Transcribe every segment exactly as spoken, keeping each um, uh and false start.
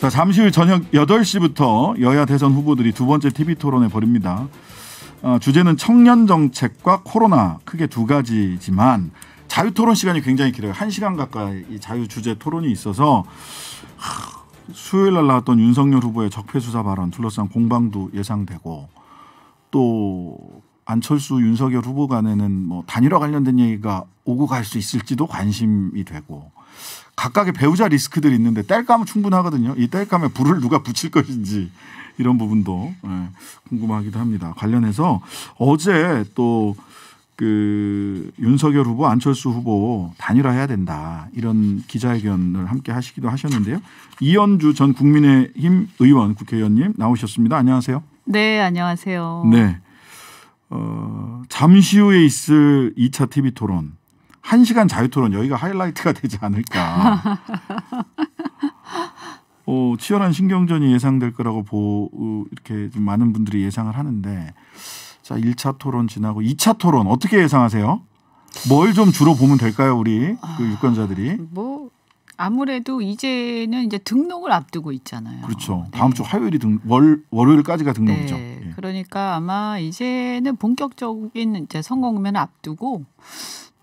자, 잠시 후 저녁 여덟 시부터 여야 대선 후보들이 두 번째 티비 토론에 벌입니다. 어, 주제는 청년 정책과 코로나 크게 두 가지지만 자유토론 시간이 굉장히 길어요. 한 시간 가까이 이 자유 주제 토론이 있어서 하, 수요일 날 나왔던 윤석열 후보의 적폐수사 발언 둘러싼 공방도 예상되고 또 안철수 윤석열 후보 간에는 뭐 단일화 관련된 얘기가 오고 갈 수 있을지도 관심이 되고 각각의 배우자 리스크들이 있는데 뗄감은 충분하거든요. 이 뗄감에 불을 누가 붙일 것인지 이런 부분도 궁금하기도 합니다. 관련해서 어제 또 그 윤석열 후보 안철수 후보 단일화해야 된다 이런 기자회견을 함께 하시기도 하셨는데요. 이언주 전 국민의힘 의원 국회의원님 나오셨습니다. 안녕하세요. 네. 안녕하세요. 네. 어, 잠시 후에 있을 이 차 티비 토론. 한 시간 자유토론 여기가 하이라이트가 되지 않을까. 어, 치열한 신경전이 예상될 거라고 보 이렇게 좀 많은 분들이 예상을 하는데 자 일 차 토론 지나고 이 차 토론 어떻게 예상하세요? 뭘 좀 주로 보면 될까요, 우리 그 유권자들이? 뭐 아무래도 이제는 이제 등록을 앞두고 있잖아요. 그렇죠. 다음 네. 주 화요일이 등 월 월요일까지가 등록이죠. 네. 예. 그러니까 아마 이제는 본격적인 이제 선거 국면을 앞두고.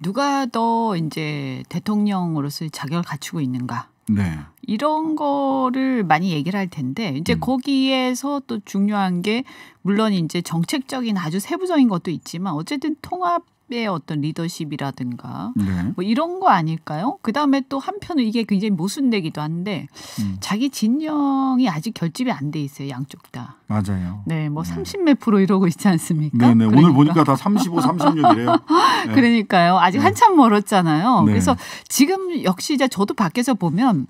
누가 더 이제 대통령으로서의 자격을 갖추고 있는가. 네. 이런 거를 많이 얘기를 할 텐데 이제 음. 거기에서 또 중요한 게 물론 이제 정책적인 아주 세부적인 것도 있지만 어쨌든 통합의 어떤 리더십이라든가 네. 뭐 이런 거 아닐까요? 그다음에 또 한편은 이게 굉장히 모순되기도 한데 음. 자기 진영이 아직 결집이 안 돼 있어요. 양쪽 다. 맞아요. 네, 뭐 네. 삼십 몇 프로 이러고 있지 않습니까? 네네. 그러니까. 오늘 보니까 다 삼십오, 삼십육이래요. 네. 그러니까요. 아직 네. 한참 멀었잖아요. 네. 그래서 지금 역시 이제 저도 밖에서 보면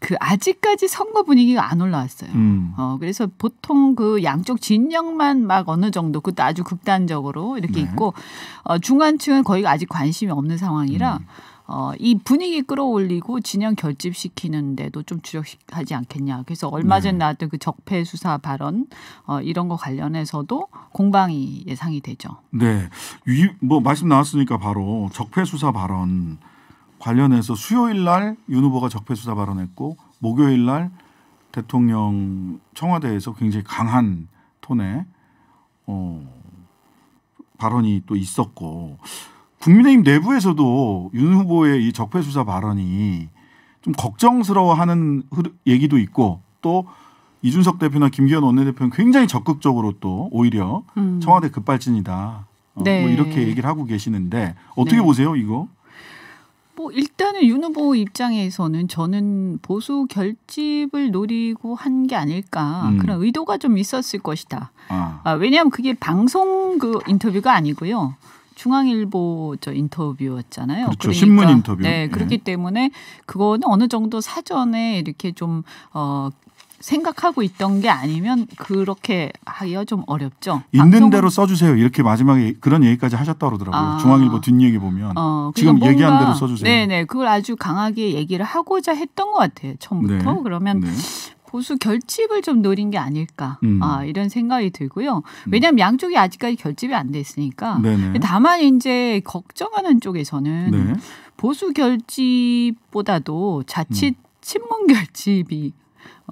그 아직까지 선거 분위기가 안 올라왔어요. 음. 어, 그래서 보통 그 양쪽 진영만 막 어느 정도 그것도 아주 극단적으로 이렇게 네. 있고 어, 중간층은 거의 아직 관심이 없는 상황이라 음. 어, 이 분위기 끌어올리고 진영 결집시키는 데도 좀 주력하지 않겠냐. 그래서 얼마 전 나왔던 그 적폐수사 발언 어, 이런 거 관련해서도 공방이 예상이 되죠. 네. 이, 뭐 말씀 나왔으니까 바로 적폐수사 발언 관련해서 수요일 날 윤 후보가 적폐수사 발언했고 목요일 날 대통령 청와대에서 굉장히 강한 톤의 어, 발언이 또 있었고 국민의힘 내부에서도 윤 후보의 이 적폐수사 발언이 좀 걱정스러워하는 얘기도 있고 또 이준석 대표나 김기현 원내대표는 굉장히 적극적으로 또 오히려 음. 청와대 급발진이다 네. 뭐 이렇게 얘기를 하고 계시는데 어떻게 네. 보세요 이거? 뭐 일단은 윤 후보 입장에서는 저는 보수 결집을 노리고 한 게 아닐까 음. 그런 의도가 좀 있었을 것이다. 아. 아, 왜냐하면 그게 방송 그 인터뷰가 아니고요. 중앙일보 저 인터뷰였잖아요. 그렇죠. 그러니까, 신문 인터뷰. 네, 그렇기 네. 때문에 그거는 어느 정도 사전에 이렇게 좀 어, 생각하고 있던 게 아니면 그렇게 하기가 좀 어렵죠. 있는 대로 써주세요. 이렇게 마지막에 그런 얘기까지 하셨다고 그러더라고요. 아, 중앙일보 뒷얘기 보면. 어, 그러니까 지금 얘기한 대로 써주세요. 네네. 그걸 아주 강하게 얘기를 하고자 했던 것 같아요. 처음부터. 네, 그러면. 네. 보수 결집을 좀 노린 게 아닐까 음. 아, 이런 생각이 들고요. 왜냐하면 음. 양쪽이 아직까지 결집이 안 돼 있으니까. 네네. 다만 이제 걱정하는 쪽에서는 네. 보수 결집보다도 자칫 음. 친문 결집이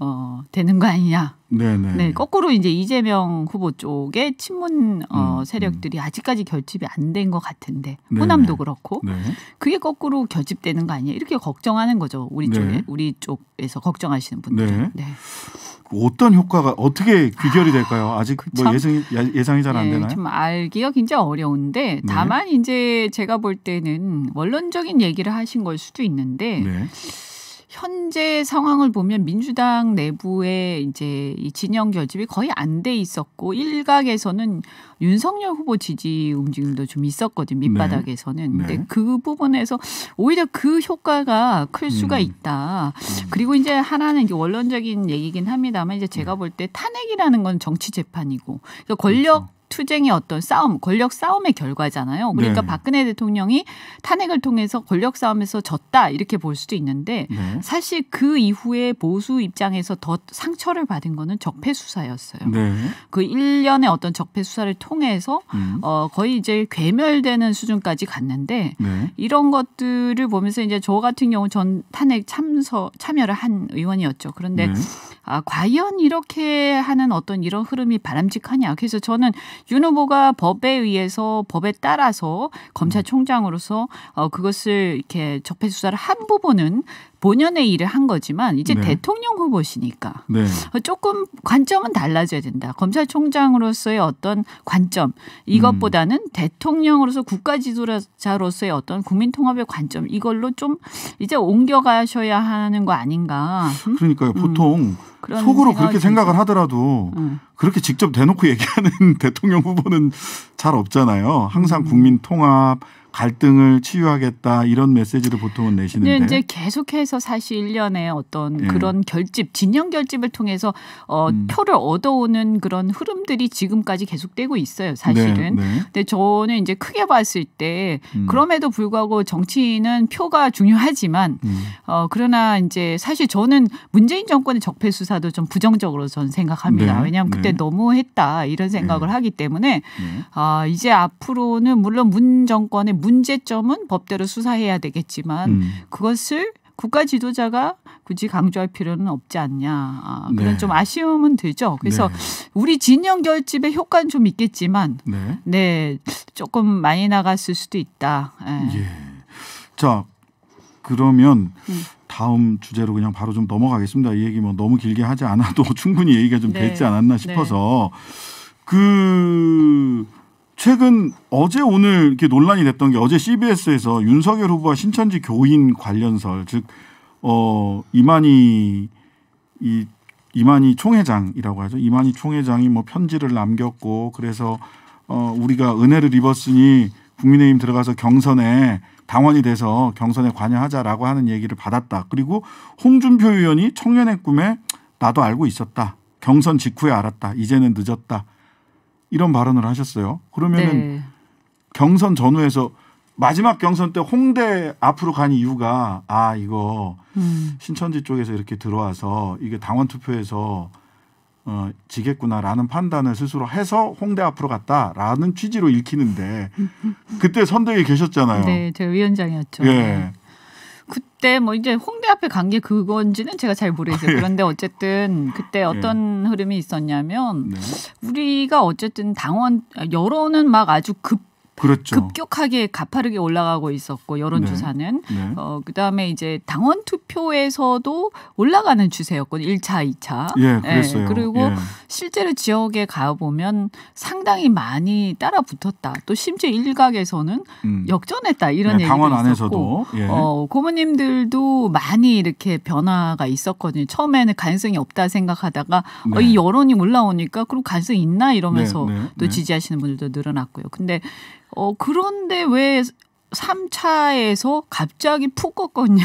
어, 되는 거 아니냐. 네네. 네, 거꾸로 이제 이재명 후보 쪽에 친문 어, 세력들이 음. 아직까지 결집이 안 된 것 같은데 네네. 호남도 그렇고 네. 그게 거꾸로 결집되는 거 아니냐 이렇게 걱정하는 거죠 우리 네. 쪽에 우리 쪽에서 걱정하시는 분들은. 네. 네. 어떤 효과가 어떻게 귀결이 될까요? 아직 아, 뭐 예상이 예상이 잘 안 네, 되나요? 좀 알기가 굉장히 어려운데 다만 네. 이제 제가 볼 때는 원론적인 얘기를 하신 걸 수도 있는데. 네. 현재 상황을 보면 민주당 내부의 이제 이 진영 결집이 거의 안 돼 있었고 일각에서는 윤석열 후보 지지 움직임도 좀 있었거든요. 밑바닥에서는. 네. 네. 근데 그 부분에서 오히려 그 효과가 클 음. 수가 있다. 음. 그리고 이제 하나는 이제 원론적인 얘기긴 합니다만 이제 제가 볼 때 탄핵이라는 건 정치 재판이고 그러니까 권력 그렇죠. 투쟁의 어떤 싸움, 권력 싸움의 결과잖아요. 그러니까 네. 박근혜 대통령이 탄핵을 통해서 권력 싸움에서 졌다 이렇게 볼 수도 있는데 네. 사실 그 이후에 보수 입장에서 더 상처를 받은 거는 적폐 수사였어요. 네. 그 일련의 어떤 적폐 수사를 통해서 음. 어, 거의 이제 괴멸되는 수준까지 갔는데 네. 이런 것들을 보면서 이제 저 같은 경우 전 탄핵 참서 참여를 한 의원이었죠. 그런데 네. 아, 과연 이렇게 하는 어떤 이런 흐름이 바람직하냐. 그래서 저는 윤 후보가 법에 의해서 법에 따라서 검찰총장으로서 어, 그것을 이렇게 적폐 수사를 한 부분은 본연의 일을 한 거지만 이제 네. 대통령 후보시니까 네. 조금 관점은 달라져야 된다. 검찰총장으로서의 어떤 관점 이것보다는 음. 대통령으로서 국가지도자로서의 어떤 국민통합의 관점 이걸로 좀 이제 옮겨가셔야 하는 거 아닌가. 음? 그러니까요. 보통 음. 속으로 그렇게 생각을 진짜. 하더라도 음. 그렇게 직접 대놓고 얘기하는 대통령 후보는 잘 없잖아요. 항상 국민통합. 갈등을 치유하겠다 이런 메시지를 보통은 내시는데 이제 계속해서 사실 일련의 어떤 예. 그런 결집, 진영 결집을 통해서 어, 음. 표를 얻어오는 그런 흐름들이 지금까지 계속되고 있어요. 사실은. 네, 네. 근데 저는 이제 크게 봤을 때 음. 그럼에도 불구하고 정치는 표가 중요하지만 음. 어, 그러나 이제 사실 저는 문재인 정권의 적폐 수사도 좀 부정적으로 전 생각합니다. 네, 왜냐하면 그때 네. 너무했다 이런 생각을 네. 하기 때문에 네. 아, 이제 앞으로는 물론 문 정권의 문제점은 법대로 수사해야 되겠지만 음. 그것을 국가 지도자가 굳이 강조할 필요는 없지 않냐. 아, 그런 네. 좀 아쉬움은 들죠. 그래서 네. 우리 진영 결집의 효과는 좀 있겠지만 네, 네 조금 많이 나갔을 수도 있다. 예. 예. 자 그러면 음. 다음 주제로 그냥 바로 좀 넘어가겠습니다. 이 얘기 뭐 너무 길게 하지 않아도 충분히 얘기가 좀 네. 됐지 않았나 싶어서 네. 그. 최근 어제 오늘 이렇게 논란이 됐던 게 어제 씨비에스에서 윤석열 후보와 신천지 교인 관련설 즉 어, 이만희 이 이만희 총회장이라고 하죠. 이만희 총회장이 뭐 편지를 남겼고 그래서 어, 우리가 은혜를 입었으니 국민의힘 들어가서 경선에 당원이 돼서 경선에 관여하자라고 하는 얘기를 받았다. 그리고 홍준표 의원이 청년의 꿈에 나도 알고 있었다. 경선 직후에 알았다. 이제는 늦었다. 이런 발언을 하셨어요. 그러면은 네. 경선 전후에서 마지막 경선 때 홍대 앞으로 간 이유가 아 이거 음. 신천지 쪽에서 이렇게 들어와서 이게 당원 투표에서 어, 지겠구나라는 판단을 스스로 해서 홍대 앞으로 갔다라는 취지로 읽히는데 그때 선대위에 계셨잖아요. 네. 제가 위원장이었죠. 예. 네. 그때 뭐 이제 홍대 앞에 간 게 그건지는 제가 잘 모르겠어요. 그런데 어쨌든 그때 어떤 네. 흐름이 있었냐면 네. 우리가 어쨌든 당원 여론은 막 아주 급 그렇죠. 급격하게 가파르게 올라가고 있었고 여론조사는 네. 네. 어, 그다음에 이제 당원 투표에서도 올라가는 추세였고 일 차, 이 차 예, 그랬어요. 예, 그리고 예. 실제로 지역에 가보면 상당히 많이 따라붙었다. 또 심지어 일각에서는 음. 역전했다 이런 네, 얘기도 당원 있었고 안에서도. 예. 어, 고모님들도 많이 이렇게 변화가 있었거든요. 처음에는 가능성이 없다 생각하다가 네. 어, 이 여론이 올라오니까 그럼 가능성이 있나 이러면서 네, 네, 또 네. 지지하시는 분들도 늘어났고요. 근데 어, 그런데 왜 삼 차에서 갑자기 푹 꺾었냐,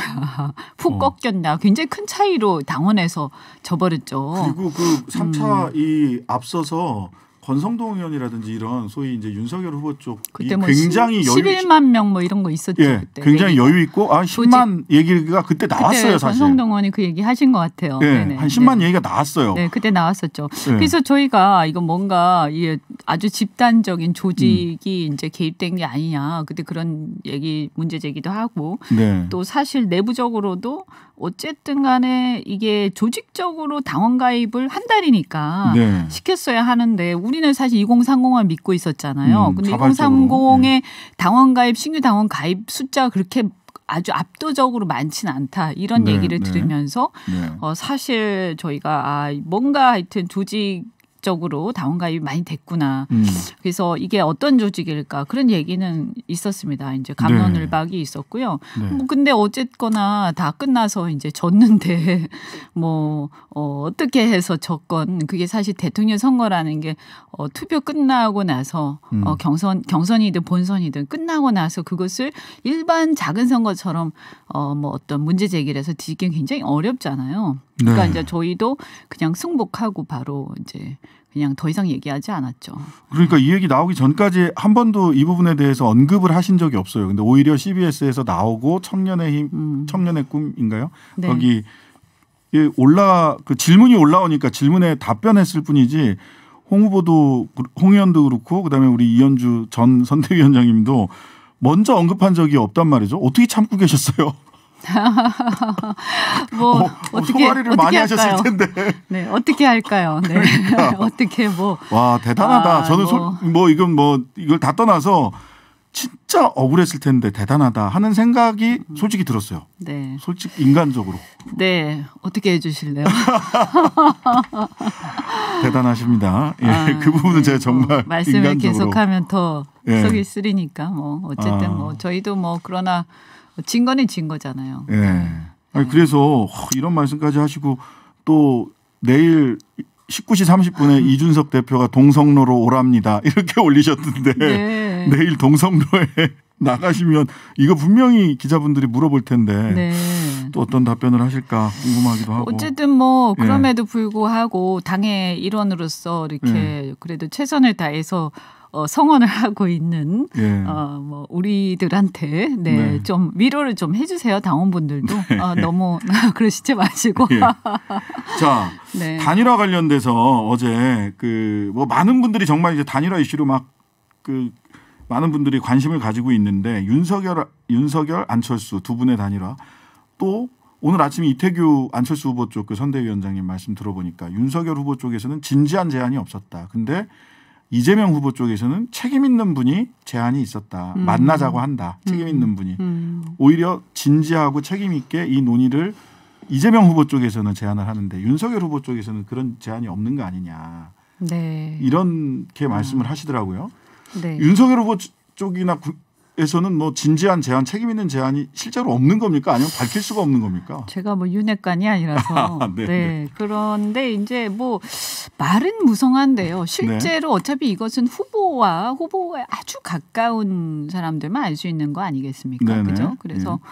푹 어. 꺾였냐, 굉장히 큰 차이로 당원에서 져버렸죠. 그리고 그 삼 차 음. 이 앞서서 권성동 의원이라든지 이런 소위 이제 윤석열 후보 쪽 그때 뭐 굉장히 여유 십일만 명 뭐 이런 거 있었죠. 예, 그때 굉장히 여유 있고 아 십만 얘기가 그때 나왔어요. 그때 사실 권성동 의원이 그 얘기 하신 것 같아요. 예, 네네. 한 십만 네. 얘기가 나왔어요. 네, 그때 나왔었죠. 네. 그래서 저희가 이거 뭔가 예, 아주 집단적인 조직이 음. 이제 개입된 게 아니냐. 그때 그런 얘기 문제 제기도 하고 네. 또 사실 내부적으로도 어쨌든 간에 이게 조직적으로 당원 가입을 한 달이니까 네. 시켰어야 하는데 우리 우리는 사실 이공삼공만 믿고 있었잖아요. 음, 근데 이공삼공의 네. 당원 가입, 신규 당원 가입 숫자가 그렇게 아주 압도적으로 많지는 않다. 이런 네, 얘기를 네. 들으면서 네. 어, 사실 저희가 아, 뭔가 하여튼 조직 적으로 당원 가입이 많이 됐구나. 음. 그래서 이게 어떤 조직일까 그런 얘기는 있었습니다. 이제 감론을박이 네. 있었고요. 네. 뭐 근데 어쨌거나 다 끝나서 이제 졌는데 뭐 어, 어떻게 해서 졌건 그게 사실 대통령 선거라는 게 어, 투표 끝나고 나서 음. 어, 경선 경선이든 본선이든 끝나고 나서 그것을 일반 작은 선거처럼 어, 뭐 어떤 문제 제기를 해서 뒤집기 굉장히 어렵잖아요. 그러니까 네. 이제 저희도 그냥 승복하고 바로 이제 그냥 더 이상 얘기하지 않았죠. 그러니까 이 얘기 나오기 전까지 한 번도 이 부분에 대해서 언급을 하신 적이 없어요. 근데 오히려 씨비에스에서 나오고 청년의 힘, 음. 청년의 꿈인가요? 네. 거기 올라 그 질문이 올라오니까 질문에 답변했을 뿐이지 홍 후보도 홍 의원도 그렇고 그다음에 우리 이언주 전 선대위원장님도 먼저 언급한 적이 없단 말이죠. 어떻게 참고 계셨어요? 뭐 어, 어떻게 소화를 많이 할까요? 하셨을 텐데. 네, 어떻게 할까요? 네. 그러니까. 어떻게 뭐. 와, 대단하다. 아, 저는 뭐. 소, 뭐 이건 뭐 이걸 다 떠나서 진짜 억울했을 텐데 대단하다 하는 생각이 솔직히 들었어요. 네. 솔직히 인간적으로. 네. 어떻게 해 주실래요? 대단하십니다. 예. 아, 그 부분은 네, 제가 정말 뭐, 말씀을 인간적으로. 계속하면 더 예. 속이 쓰리니까 뭐 어쨌든 아. 뭐 저희도 뭐 그러나 진 거는 진 거잖아요. 예. 네. 아니, 그래서 이런 말씀까지 하시고 또 내일 열아홉 시 삼십 분에 이준석 대표가 동성로로 오랍니다. 이렇게 올리셨는데 네. 내일 동성로에 나가시면 이거 분명히 기자분들이 물어볼 텐데 네. 또 어떤 답변을 하실까 궁금하기도 하고. 어쨌든 뭐 그럼에도 불구하고 당의 일원으로서 이렇게 네. 그래도 최선을 다해서 어, 성원을 하고 있는 예. 어, 뭐 우리들한테 네, 네. 좀 위로를 좀 해주세요. 당원분들도 네. 어, 너무 그러시지 마시고. 예. 자 네. 단일화 관련돼서 어제 그 뭐 많은 분들이 정말 이제 단일화 이슈로 막 그 많은 분들이 관심을 가지고 있는데 윤석열 윤석열 안철수 두 분의 단일화 또 오늘 아침에 이태규 안철수 후보 쪽 그 선대위원장님 말씀 들어보니까 윤석열 후보 쪽에서는 진지한 제안이 없었다. 근데 이재명 후보 쪽에서는 책임 있는 분이 제안이 있었다. 음. 만나자고 한다. 책임 있는 분이. 음. 오히려 진지하고 책임 있게 이 논의를 이재명 후보 쪽에서는 제안을 하는데 윤석열 후보 쪽에서는 그런 제안이 없는 거 아니냐. 네. 이렇게 말씀을 아. 하시더라고요. 네. 윤석열 후보 쪽이나 에서는 뭐 진지한 제안, 책임 있는 제안이 실제로 없는 겁니까? 아니면 밝힐 수가 없는 겁니까? 제가 뭐 윤핵관이 아니라서. 아, 네, 네. 그런데 이제 뭐 말은 무성한데요. 실제로 네. 어차피 이것은 후보와 후보에 아주 가까운 사람들만 알 수 있는 거 아니겠습니까? 네네. 그죠? 그래서 네.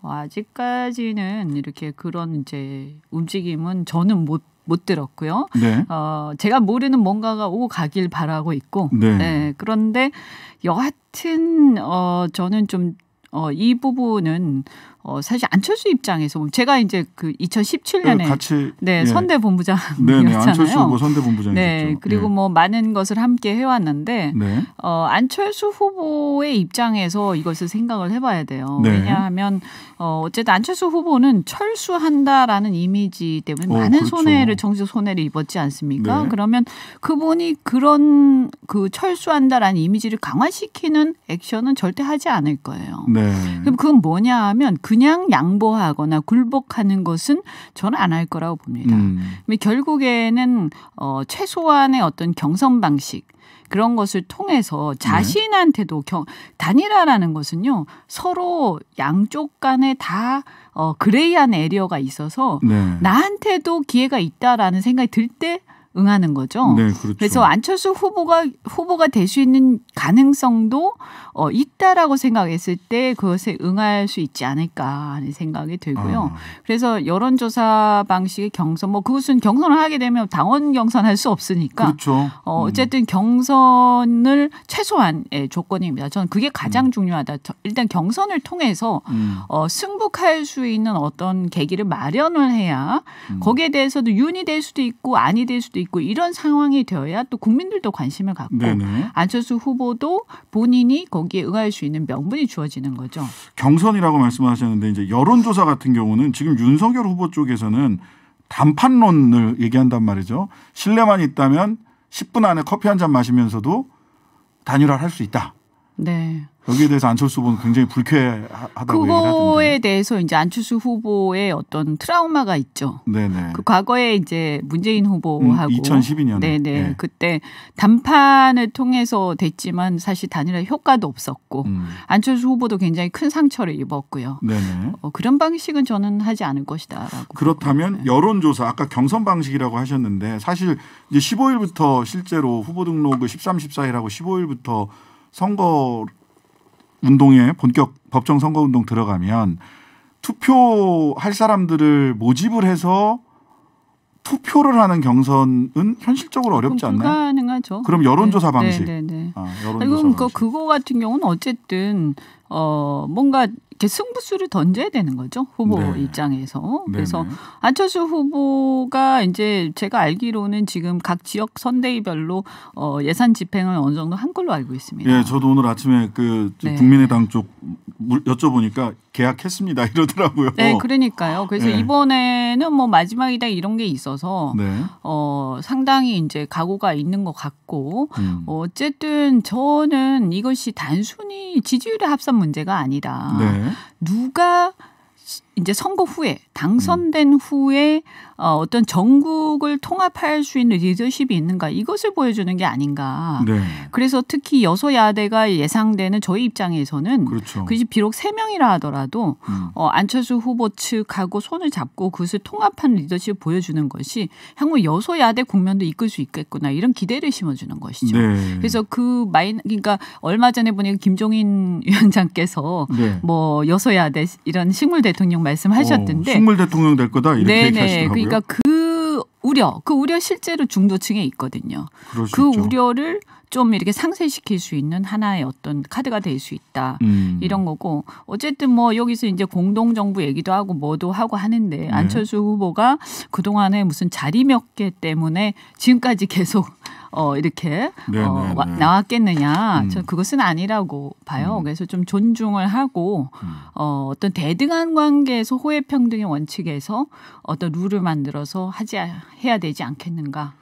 뭐 아직까지는 이렇게 그런 이제 움직임은 저는 못. 못 들었고요. 네. 어, 제가 모르는 뭔가가 오고 가길 바라고 있고. 네. 네. 그런데 여하튼 어, 저는 좀 어, 이 부분은 어, 사실 안철수 입장에서 제가 이제 그 이천십칠 년에 같이, 네, 예. 선대본부장이었잖아요. 네, 안철수 후보 선대본부장이었죠. 네, 그리고 예. 뭐 많은 것을 함께 해왔는데 네. 어, 안철수 후보의 입장에서 이것을 생각을 해봐야 돼요. 네. 왜냐하면 어, 어쨌든 안철수 후보는 철수한다라는 이미지 때문에 오, 많은 그렇죠. 손해를 정치적 손해를 입었지 않습니까? 네. 그러면 그분이 그런 그 철수한다라는 이미지를 강화시키는 액션은 절대 하지 않을 거예요. 네. 그럼 그건 뭐냐 하면 그 그냥 양보하거나 굴복하는 것은 저는 안 할 거라고 봅니다. 음. 결국에는 어, 최소한의 어떤 경선 방식 그런 것을 통해서 자신한테도 경, 단일화라는 것은요. 서로 양쪽 간에 다 어, 그레이한 에리어가 있어서 네. 나한테도 기회가 있다라는 생각이 들 때 응하는 거죠. 네, 그렇죠. 그래서 안철수 후보가 후보가 될 수 있는 가능성도 어, 있다라고 생각했을 때 그것에 응할 수 있지 않을까 하는 생각이 들고요. 아. 그래서 여론조사 방식의 경선, 뭐 그것은 경선을 하게 되면 당원 경선할 수 없으니까. 그렇죠. 어, 어쨌든 음. 경선을 최소한의 조건입니다. 저는 그게 가장 음. 중요하다. 일단 경선을 통해서 음. 어, 승복할 수 있는 어떤 계기를 마련을 해야 음. 거기에 대해서도 윤이 될 수도 있고 안이 될 수도 있고 이런 상황이 되어야 또 국민들도 관심을 갖고 네네. 안철수 후보도 본인이 거기에 응할 수 있는 명분이 주어지는 거죠. 경선이라고 말씀하셨는데 이제 여론조사 같은 경우는 지금 윤석열 후보 쪽에서는 단판론을 얘기한단 말이죠. 신뢰만 있다면 십 분 안에 커피 한 잔 마시면서도 단일화를 할 수 있다. 네. 여기에 대해서 안철수 후보는 굉장히 불쾌하다고 얘기를 하던데. 그거에 대해서 이제 안철수 후보의 어떤 트라우마가 있죠. 네네. 그 과거에 이제 문재인 후보하고 음, 이천십이 년에 네네. 네. 그때 담판을 통해서 됐지만 사실 단일화 효과도 없었고 음. 안철수 후보도 굉장히 큰 상처를 입었고요. 네네. 어, 그런 방식은 저는 하지 않을 것이다라고. 그렇다면 네. 여론조사 아까 경선 방식이라고 하셨는데 사실 이제 십오 일부터 실제로 후보 등록을 십삼, 십사 일하고 십오 일부터 선거 운동에 본격 법정 선거 운동 들어가면 투표할 사람들을 모집을 해서 투표를 하는 경선은 현실적으로 어렵지 않나요? 불가능하죠. 그럼 여론조사 네. 방식. 네, 네, 네. 아, 여론조사 방식. 그, 그거 같은 경우는 어쨌든 어, 뭔가 이렇게 승부수를 던져야 되는 거죠. 후보 네. 입장에서. 네, 그래서 네. 안철수 후보가 이제 제가 알기로는 지금 각 지역 선대위별로 어, 예산 집행을 어느 정도 한 걸로 알고 있습니다. 예, 저도 오늘 아침에 그 네. 국민의당 쪽 여쭤보니까 계약했습니다 이러더라고요. 네, 그러니까요. 그래서 네. 이번에는 뭐 마지막이다 이런 게 있어서 네. 어, 상당히 이제 각오가 있는 것 같고 음. 어쨌든 저는 이것이 단순히 지지율의 합산 문제가 아니라 네. 누가 이제 선거 후에 당선된 음. 후에 어, 어떤 전국을 통합할 수 있는 리더십이 있는가 이것을 보여주는 게 아닌가. 네. 그래서 특히 여소야대가 예상되는 저희 입장에서는 그렇죠. 그것이 비록 세 명이라 하더라도 음. 어, 안철수 후보 측하고 손을 잡고 그것을 통합한 리더십을 보여주는 것이 향후 여소야대 국면도 이끌 수 있겠구나 이런 기대를 심어주는 것이죠. 네. 그래서 그 마이 그러니까 얼마 전에 보니까 김종인 위원장께서 네. 뭐 여소야대 이런 식물 대통령 말씀하셨던데 어, 식물 대통령 될 거다 이렇게 네네. 얘기하시더라고요. 그러니까 그 우려, 그 우려 실제로 중도층에 있거든요. 그 있죠. 우려를 좀 이렇게 상쇄시킬 수 있는 하나의 어떤 카드가 될 수 있다. 음. 이런 거고 어쨌든 뭐 여기서 이제 공동정부 얘기도 하고 뭐도 하고 하는데 네. 안철수 후보가 그동안에 무슨 자리 몇 개 때문에 지금까지 계속 어 이렇게 네, 어, 네, 와, 네. 나왔겠느냐. 음. 저는 그것은 아니라고 봐요. 음. 그래서 좀 존중을 하고 음. 어, 어떤 대등한 관계에서 호혜평등의 원칙에서 어떤 룰을 만들어서 하지 해야 되지 않겠는가.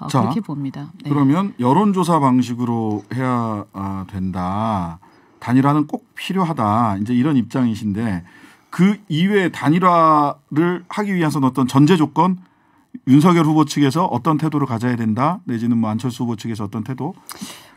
어, 자, 그렇게 봅니다. 네. 그러면 여론조사 방식으로 해야 된다. 단일화는 꼭 필요하다. 이제 이런 입장이신데 그 이외에 단일화를 하기 위해서는 어떤 전제 조건 윤석열 후보 측에서 어떤 태도를 가져야 된다 내지는 뭐 안철수 후보 측에서 어떤 태도?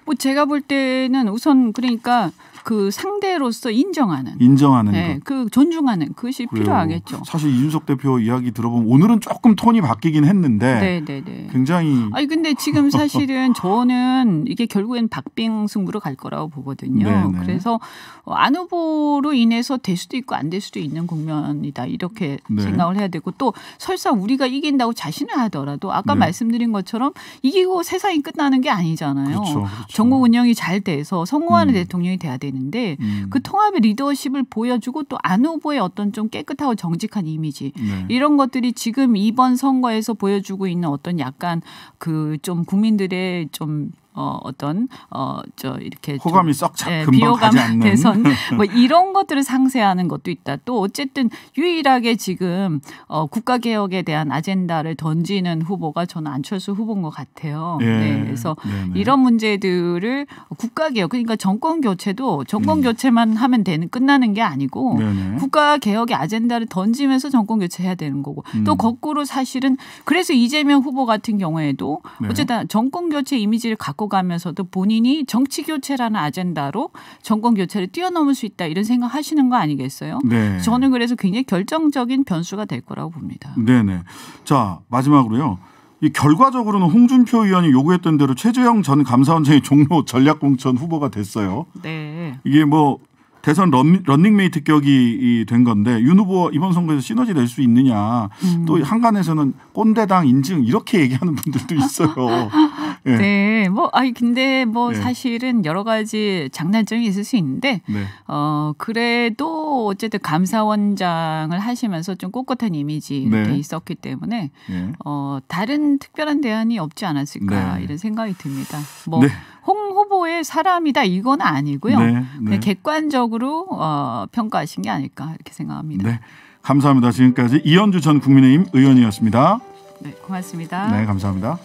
뭐 제가 볼 때는 우선 그러니까 그 상대로서 인정하는, 인정하는, 네, 그 존중하는 그것이 그래요. 필요하겠죠. 사실 이준석 대표 이야기 들어보면 오늘은 조금 톤이 바뀌긴 했는데, 네네네. 굉장히. 아니 근데 지금 사실은 저는 이게 결국엔 박빙 승부로 갈 거라고 보거든요. 네네. 그래서 안 후보로 인해서 될 수도 있고 안 될 수도 있는 국면이다 이렇게 네. 생각을 해야 되고 또 설사 우리가 이긴다고 자신을 하더라도 아까 네. 말씀드린 것처럼 이기고 세상이 끝나는 게 아니잖아요. 그렇죠. 그렇죠. 정국 운영이 잘 돼서 성공하는 음. 대통령이 돼야 되는데 음. 그 통합의 리더십을 보여주고 또 안 후보의 어떤 좀 깨끗하고 정직한 이미지 네. 이런 것들이 지금 이번 선거에서 보여주고 있는 어떤 약간 그 좀 국민들의 좀 어, 어떤 어, 저 이렇게 호감이 썩 예, 비호감 대선 뭐 이런 것들을 상쇄하는 것도 있다. 또 어쨌든 유일하게 지금 어, 국가 개혁에 대한 아젠다를 던지는 후보가 저는 안철수 후보인 것 같아요. 예. 네, 그래서 네네. 이런 문제들을 국가 개혁 그러니까 정권 교체도 정권 음. 교체만 하면 되는 끝나는 게 아니고 네네. 국가 개혁의 아젠다를 던지면서 정권 교체해야 되는 거고 음. 또 거꾸로 사실은 그래서 이재명 후보 같은 경우에도 네. 어쨌든 정권 교체 이미지를 갖고 가면서도 본인이 정치 교체라는 아젠다로 정권 교체를 뛰어넘을 수 있다 이런 생각 하시는 거 아니겠어요? 네. 저는 그래서 굉장히 결정적인 변수가 될 거라고 봅니다. 네네. 자 마지막으로요. 이 결과적으로는 홍준표 의원이 요구했던 대로 최재형 전 감사원장이 종로 전략공천 후보가 됐어요. 네. 이게 뭐 대선 런, 런닝메이트 격이 된 건데 윤 후보와 이번 선거에서 시너지 낼 수 있느냐. 음. 또 한간에서는 꼰대당 인증 이렇게 얘기하는 분들도 있어요. 네. 네. 뭐, 아니, 근데 뭐 네. 사실은 여러 가지 장단점이 있을 수 있는데, 네. 어, 그래도 어쨌든 감사원장을 하시면서 좀 꼿꼿한 이미지가 네. 있었기 때문에, 네. 어, 다른 특별한 대안이 없지 않았을까 네. 이런 생각이 듭니다. 뭐, 네. 홍 후보의 사람이다 이건 아니고요. 네. 네. 그냥 객관적으로 어, 평가하신 게 아닐까 이렇게 생각합니다. 네. 감사합니다. 지금까지 이언주 전 국민의힘 의원이었습니다. 네. 고맙습니다. 네. 감사합니다.